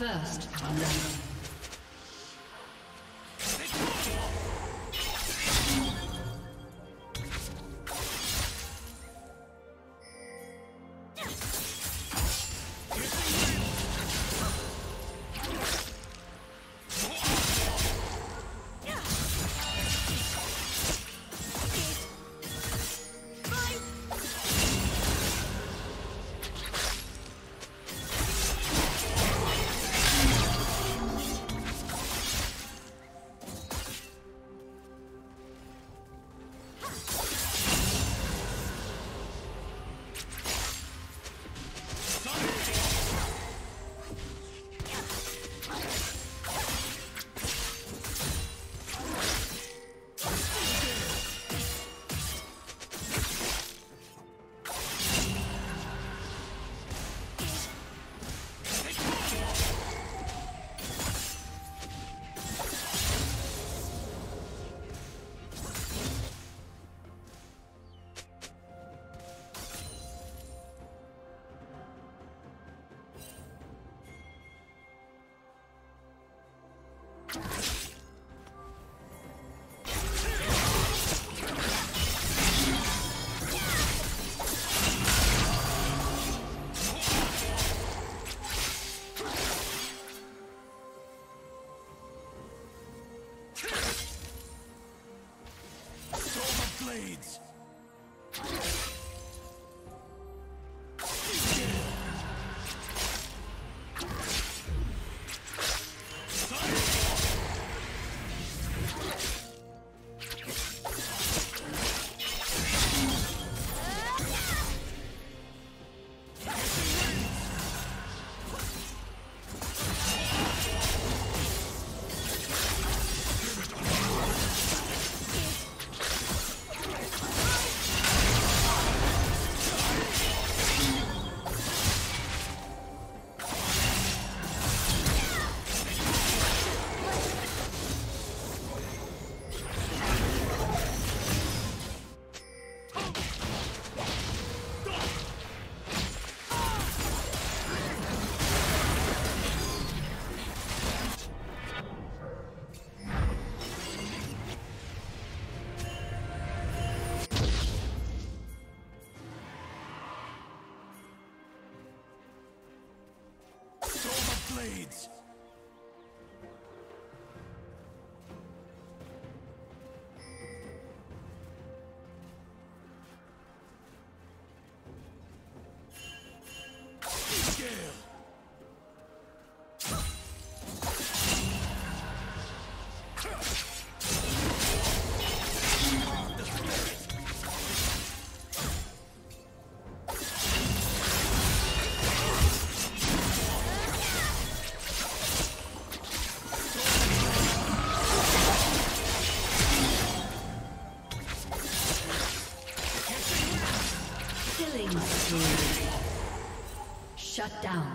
First time. Shut down.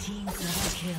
Team double kill.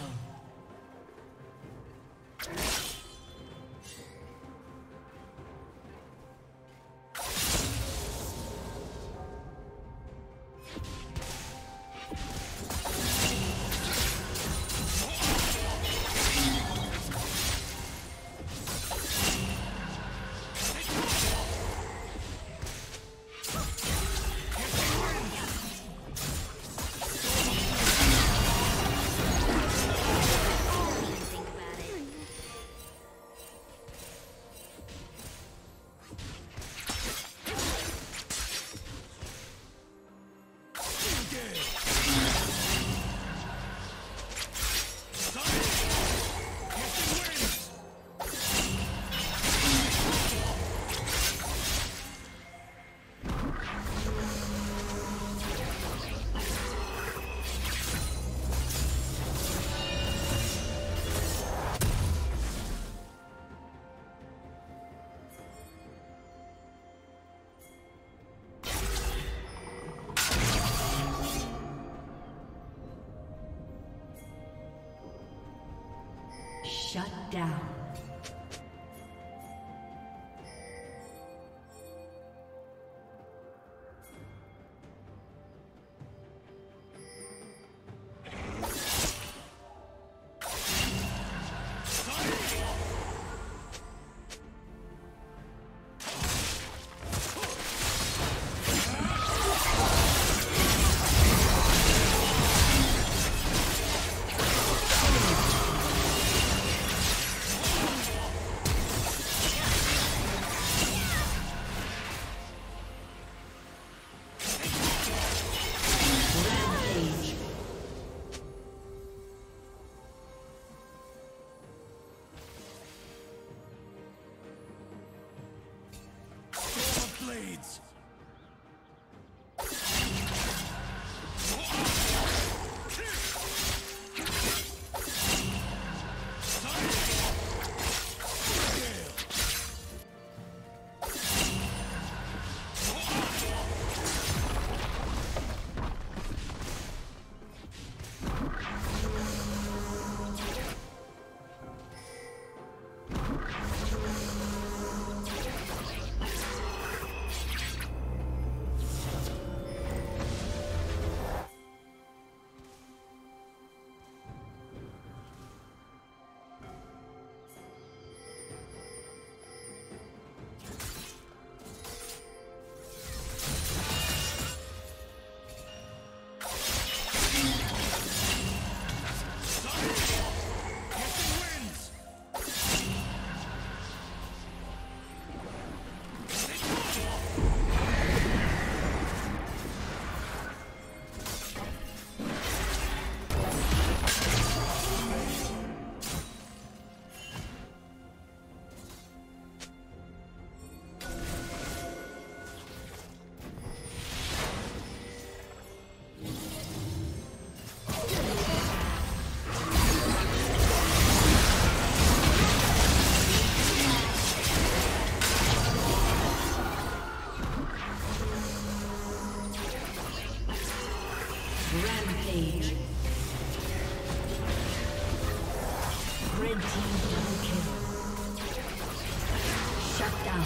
Shut down. Red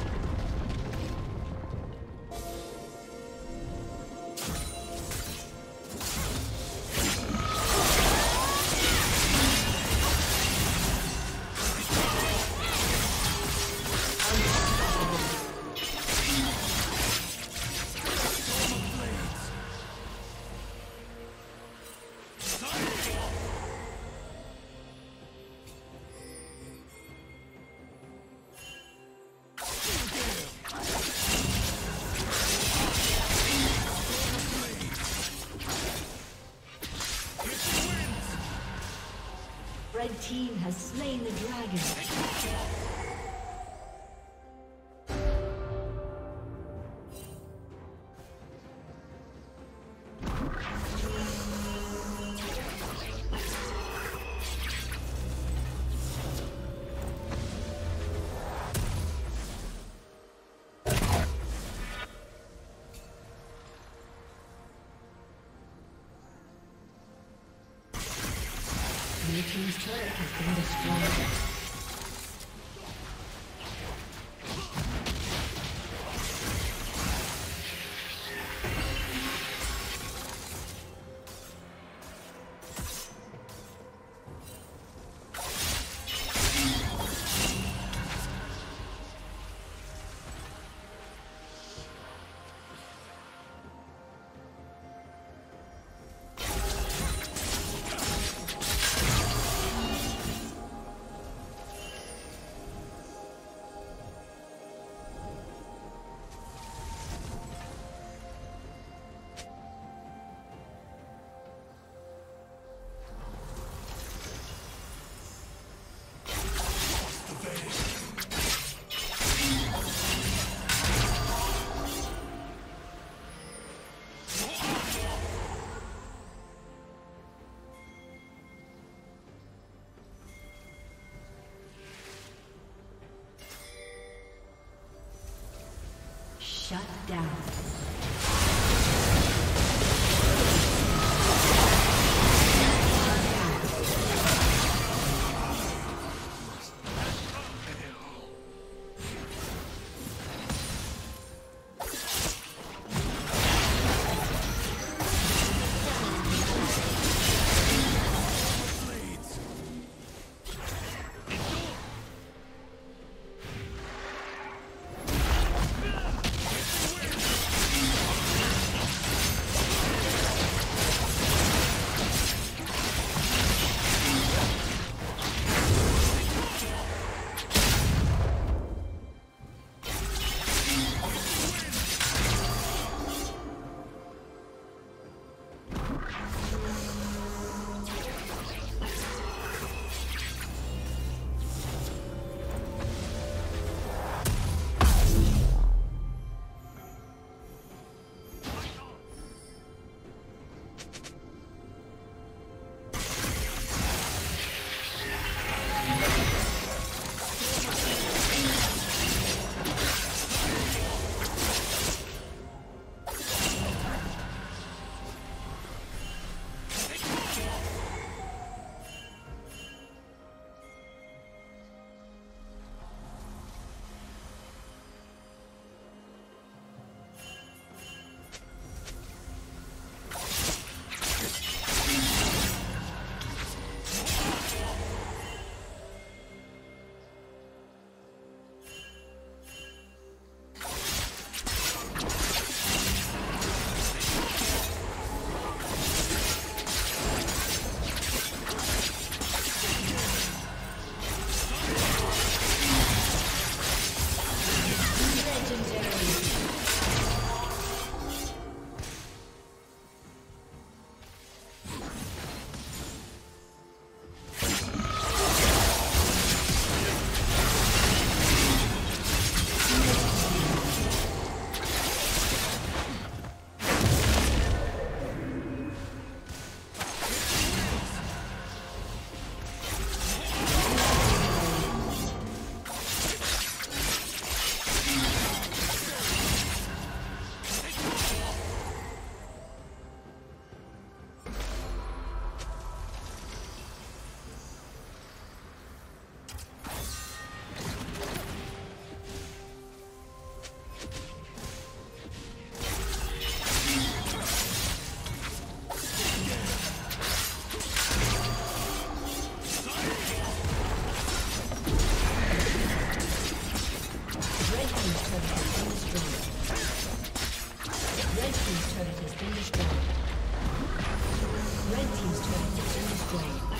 team has slain the dragon. Shut down. Red team's turret has been destroyed. Red team's turret has been destroyed.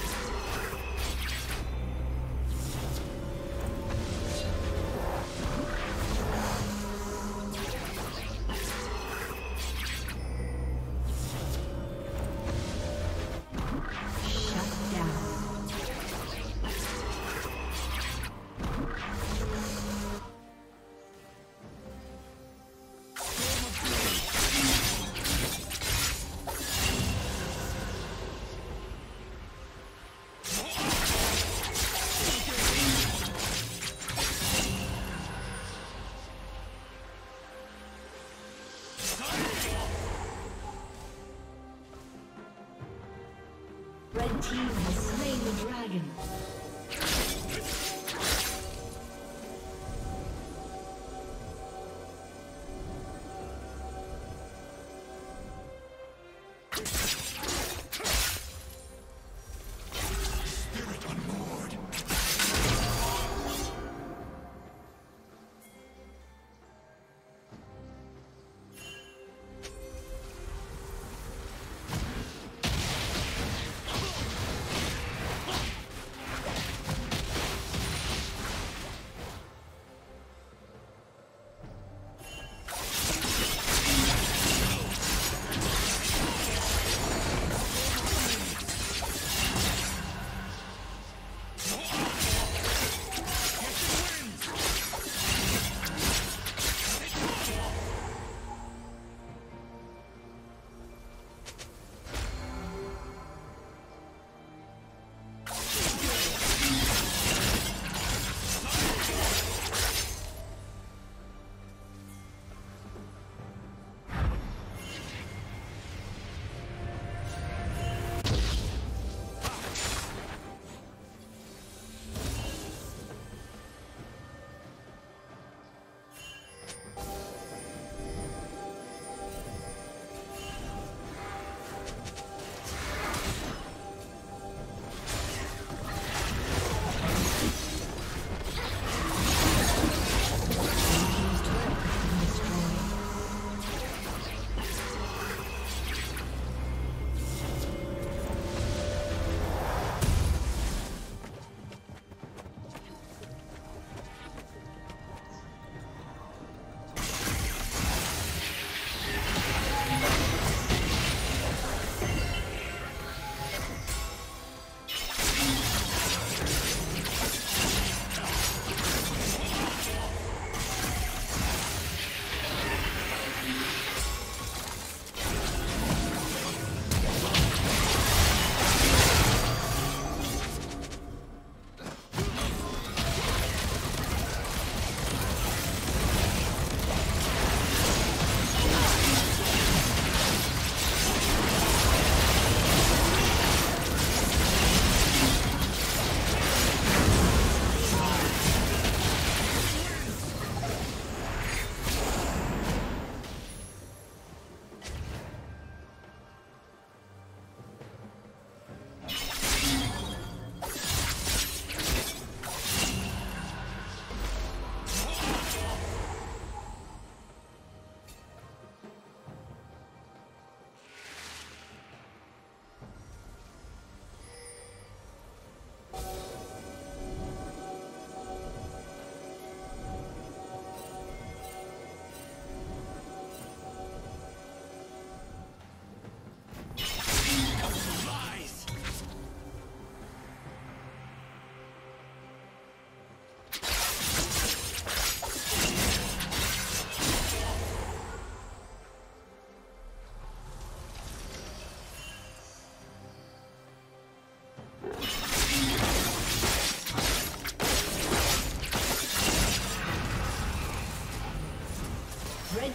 The team has slain the dragon.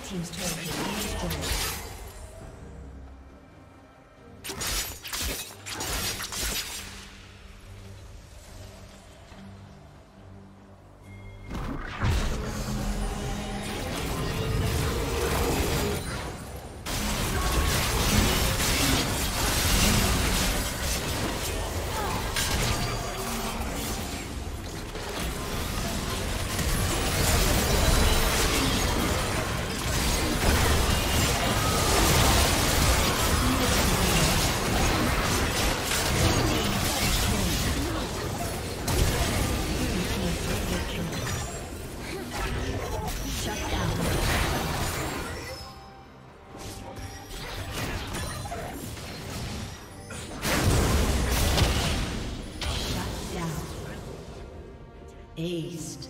Team's turret has been destroyed. Aced.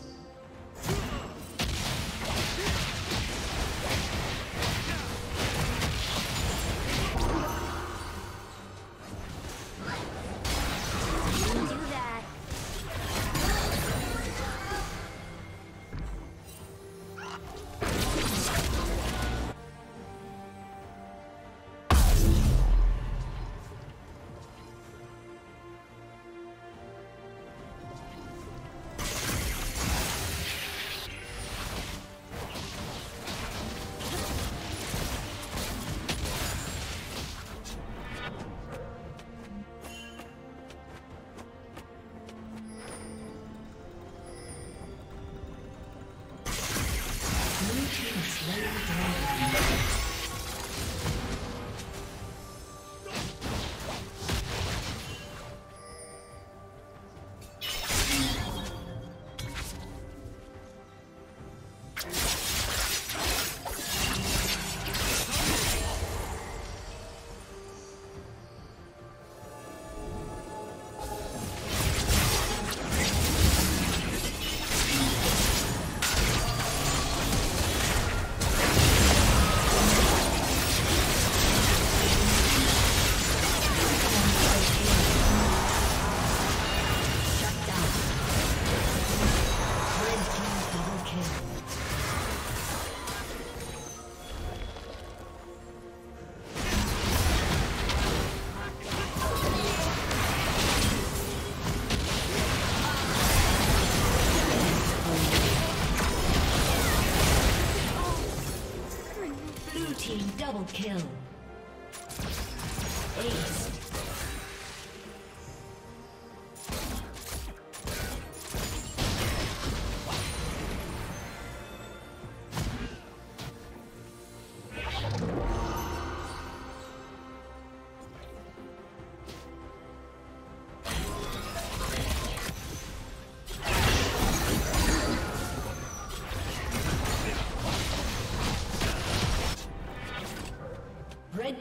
Kill. Ace. Red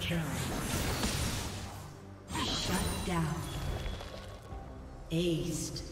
Kill. Shut down. Aced.